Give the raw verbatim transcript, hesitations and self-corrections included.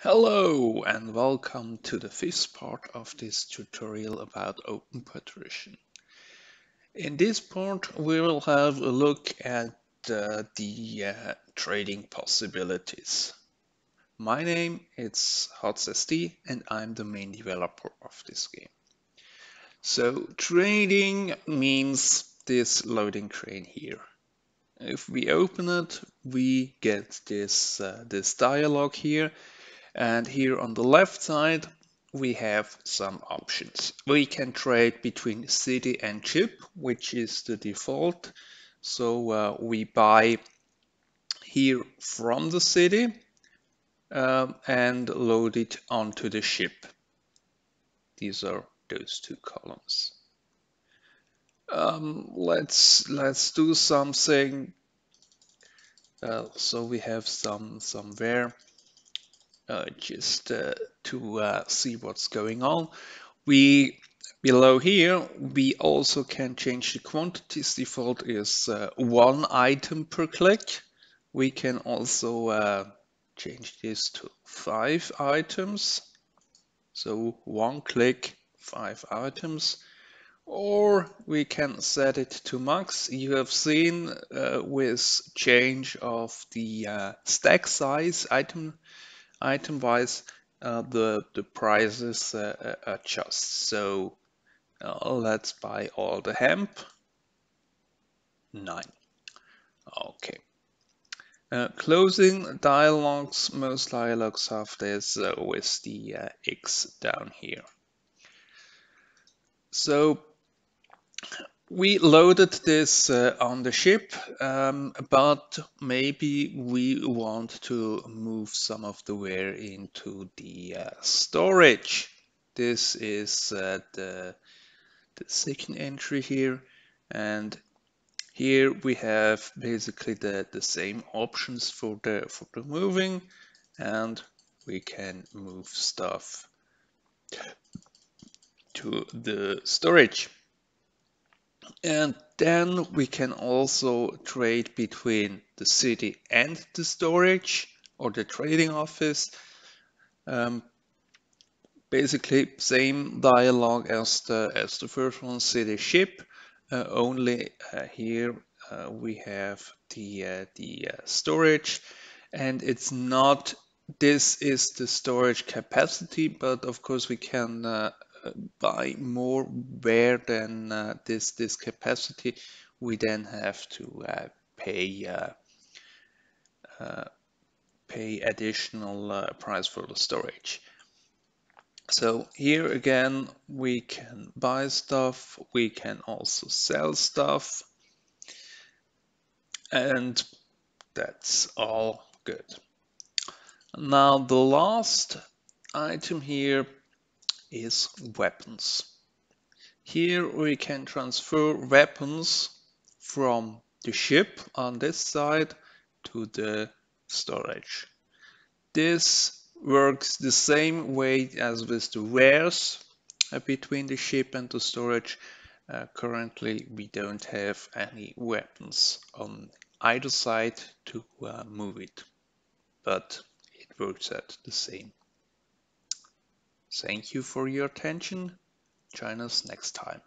Hello and welcome to the fifth part of this tutorial about Open Patrician. In this part we will have a look at uh, the uh, trading possibilities. My name is HotzSD and I'm the main developer of this game. So trading means this loading crane here. If we open it, we get this, uh, this dialog here. And here on the left side, we have some options. We can trade between city and chip, which is the default. So uh, we buy here from the city um, and load it onto the ship. These are those two columns. Um, let's let's do something. Uh, so we have some somewhere. Uh, just uh, to uh, see what's going on. We below here we also can change the quantities. Default is uh, one item per click. We can also uh, change this to five items. So one click, five items. Or we can set it to max. You have seen uh, with change of the uh, stack size item. Item wise, uh, the, the prices uh, adjust. So uh, let's buy all the hemp. Nine. Okay. Uh, closing dialogues. Most dialogues have this uh, with the uh, X down here. So we loaded this uh, on the ship, um, but maybe we want to move some of the ware into the uh, storage. This is uh, the, the second entry here, and here we have basically the, the same options for the, for the moving, and we can move stuff to the storage. And then we can also trade between the city and the storage or the trading office. Um, basically same dialogue as the, as the first one, city ship, uh, only uh, here uh, we have the, uh, the uh, storage, and it's not, this is the storage capacity, but of course we can uh, buy more ware than uh, this this capacity. We then have to uh, pay uh, uh, pay additional uh, price for the storage. So here again we can buy stuff, we can also sell stuff, and that's all good. Now the last item here is weapons. Here we can transfer weapons from the ship on this side to the storage. This works the same way as with the wares uh, between the ship and the storage. Uh, currently we don't have any weapons on either side to uh, move it, but it works out the same. Thank you for your attention. Join us next time.